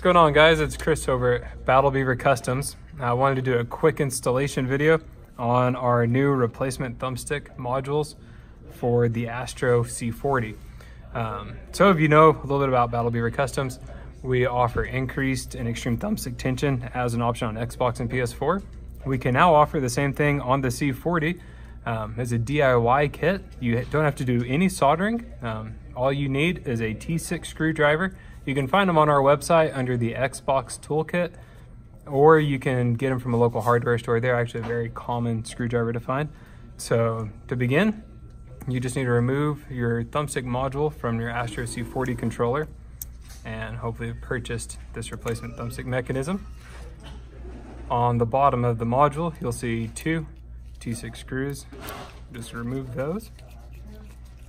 What's going on, guys? It's Chris over at Battle Beaver Customs. I wanted to do a quick installation video on our new replacement thumbstick modules for the Astro C40. So if you know a little bit about Battle Beaver Customs, we offer increased and extreme thumbstick tension as an option on Xbox and PS4. We can now offer the same thing on the C40 as a DIY kit. You don't have to do any soldering. All you need is a T6 screwdriver. You can find them on our website under the Xbox toolkit, or you can get them from a local hardware store. They're actually a very common screwdriver to find. So to begin, you just need to remove your thumbstick module from your Astro C40 controller and hopefully have purchased this replacement thumbstick mechanism. On the bottom of the module, you'll see two T6 screws. Just remove those.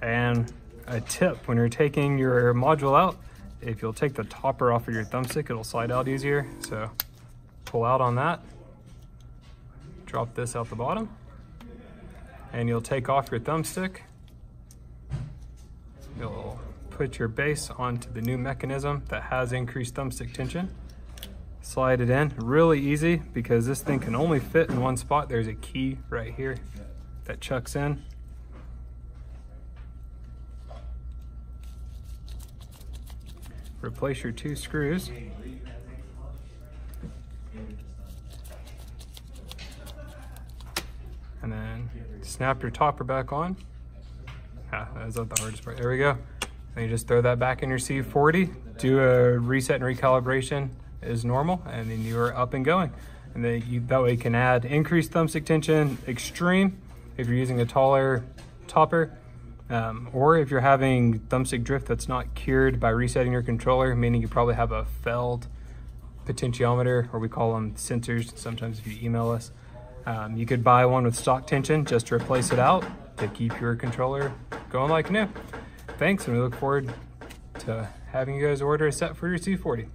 And a tip, when you're taking your module out, if you'll take the topper off of your thumbstick, it'll slide out easier. So pull out on that, drop this out the bottom, and you'll take off your thumbstick. You'll put your base onto the new mechanism that has increased thumbstick tension. Slide it in, really easy because this thing can only fit in one spot. There's a key right here that chucks in. Replace your two screws. And then snap your topper back on. That was not the hardest part. There we go. And you just throw that back in your C40. Do a reset and recalibration as normal, and then you are up and going. And then that way you can add increased thumbstick tension, extreme, if you're using a taller topper. Or if you're having thumbstick drift that's not cured by resetting your controller, meaning you probably have a failed potentiometer, or we call them sensors sometimes if you email us. You could buy one with stock tension just to replace it out to keep your controller going like new. Thanks, and we look forward to having you guys order a set for your C40.